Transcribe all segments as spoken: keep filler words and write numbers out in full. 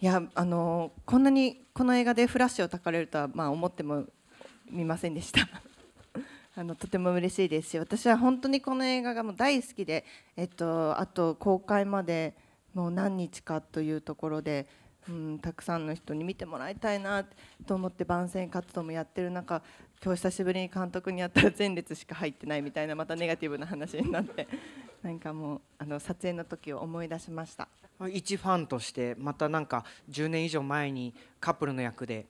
いや、あのこんなにこの映画でフラッシュをたかれるとは、まあ、思ってもみませんでしたあのとても嬉しいですし、私は本当にこの映画がもう大好きで、えっと、あと公開までもう何日かというところで、うん、たくさんの人に見てもらいたいなと思って番宣活動もやってる中、今日久しぶりに監督にやったら前列しか入ってないみたいな、またネガティブな話になってなんかもうあの撮影の時を思い出しました。一ファンとしてまたなんかじゅうねん以上前にカップルの役で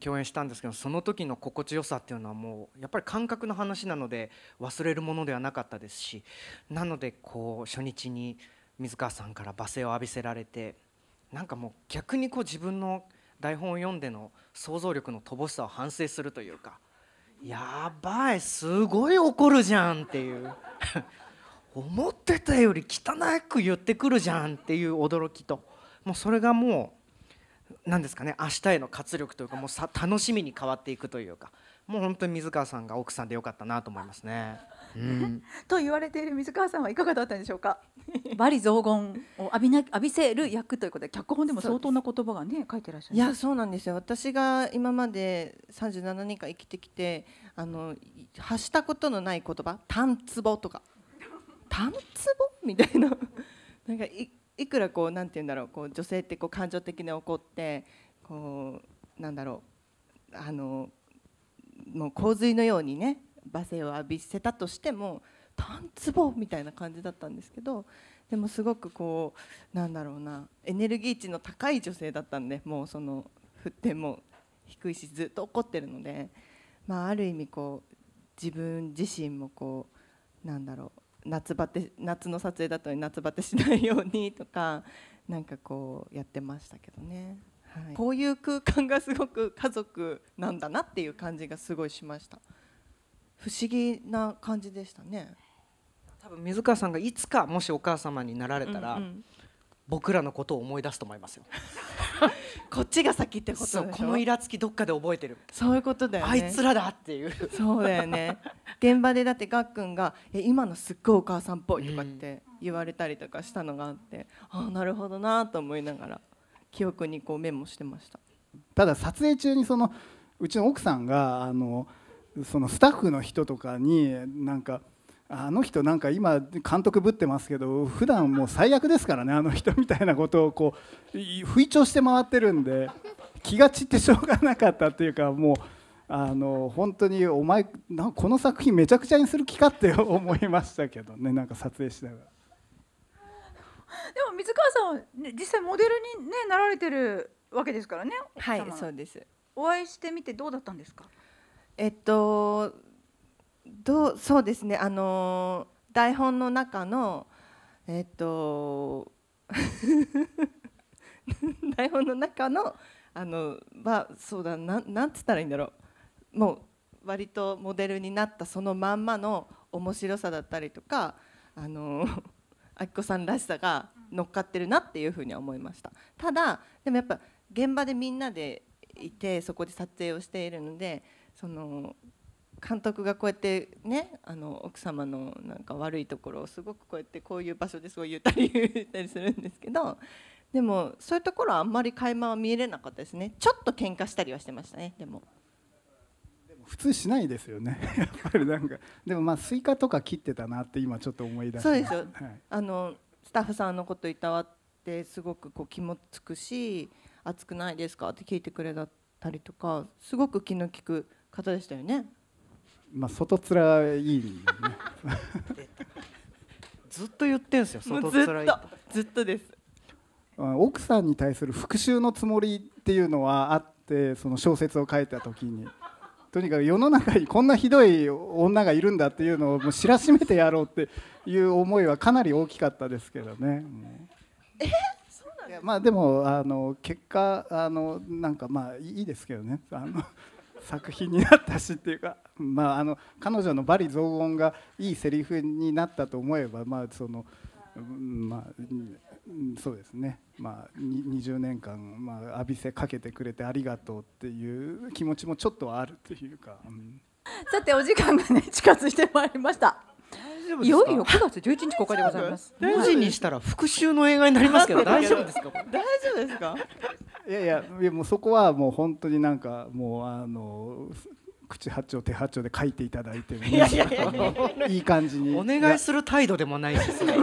共演したんですけど、その時の心地よさっていうのはもうやっぱり感覚の話なので忘れるものではなかったですし、なのでこう初日に水川さんから罵声を浴びせられて、なんかもう逆にこう自分の台本を読んでの想像力の乏しさを反省するというか、やばいすごい怒るじゃんっていう思ってたより汚く言ってくるじゃんっていう驚きと、もうそれがもう何ですかね、明日への活力というか、もうさ楽しみに変わっていくというか、もう本当に水川さんが奥さんでよかったなと思いますね。うん、と言われている水川さんはいかがだったんでしょうか。罵詈雑言を浴びな浴びせる役ということで、脚本でも相当な言葉がね書いてらっしゃる。いや、そうなんですよ。私が今までさんじゅうななねんかん生きてきて、あの発したことのない言葉、タンツボとかタンツボみたいななんか い, いくらこうなんていうんだろう、こう女性ってこう感情的に怒ってこうなんだろう、あのもう洪水のようにね罵声を浴びせたとしても、タンツボみたいな感じだったんですけど、でもすごくこうなんだろうな、エネルギー値の高い女性だったんで、もうその沸点も低いしずっと怒ってるので、まあ、ある意味こう自分自身もこうなんだろう、 夏バテ夏の撮影だったのに夏バテしないようにとか、なんかこうやってましたけどね。はい、こういう空間がすごく家族なんだなっていう感じがすごいしました。不思議な感じでしたね。多分水川さんがいつかもしお母様になられたら、うんうん、僕らのことを思い出すと思いますよこっちが先ってことでしょ。そう、このイラつきどっかで覚えてる、そういうことだよね。あいつらだっていうそうだよね現場でだってがっくんが「今のすっごいお母さんっぽい」とかって言われたりとかしたのがあって、うん、ああなるほどなと思いながら記憶にこうメモしてました。ただ撮影中にそのうちの奥さんがあのそのスタッフの人とかになんかあの人なんか今監督ぶってますけど普段もう最悪ですからねあの人みたいなことをこう吹聴して回ってるんで気が散ってしょうがなかったっていうか、もうあの本当にお前なんかこの作品めちゃくちゃにする気かって思いましたけどね、なんか撮影しながら。でも水川さんは、ね、実際モデルに、ね、なられてるわけですからね。はい、そうです。お会いしてみてどうだったんですか。えっとどうそうですね、あの台本の中のえっと台本の中のあのはそうだな、なんつったらいいんだろう、もう割とモデルになったそのまんまの面白さだったりとか、あのあきこさんらしさが乗っかってるなっていうふうには思いました。ただでもやっぱ現場でみんなでいてそこで撮影をしているので、その監督がこうやってね、あの奥様のなんか悪いところをすごくこうやってこういう場所ですごい言ったり言ったりするんですけど、でもそういうところはあんまり垣間は見えれなかったですね。ちょっと喧嘩したりはしてましたね。でも普通しないですよねやっぱりなんかでもまあスイカとか切ってたなって今ちょっと思い出して。そうですよ、はい、あのスタッフさんのこといたわってすごくこう気もつくし、熱くないですかって聞いてくれたりとか、すごく気の利く方でしたよね。まあ外面いいねずっと言ってんすよ、外面いいとずっとです。奥さんに対する復讐のつもりっていうのはあって、その小説を書いた時にとにかく世の中にこんなひどい女がいるんだっていうのをもう知らしめてやろうっていう思いはかなり大きかったですけどね。えそうなんですか。まあでもあの結果あのなんかまあいいですけどね、あの作品になったしっていうか、まあ、あの彼女の罵詈雑言がいいセリフになったと思えば、まあそのまあ、そうですね、まあ、にじゅうねんかん、まあ、浴びせかけてくれてありがとうっていう気持ちもちょっとはあるというか、うん、さてお時間がね近づいてまいりました。よいよくがつじゅういちにち公開でございます。文字にしたら復讐の映画になりますけど大丈夫ですか？大丈夫ですか？いやいや、いやもうそこはもう本当になんかもうあの口八丁手八丁で書いていただいていい感じにお願いする態度でもないですね。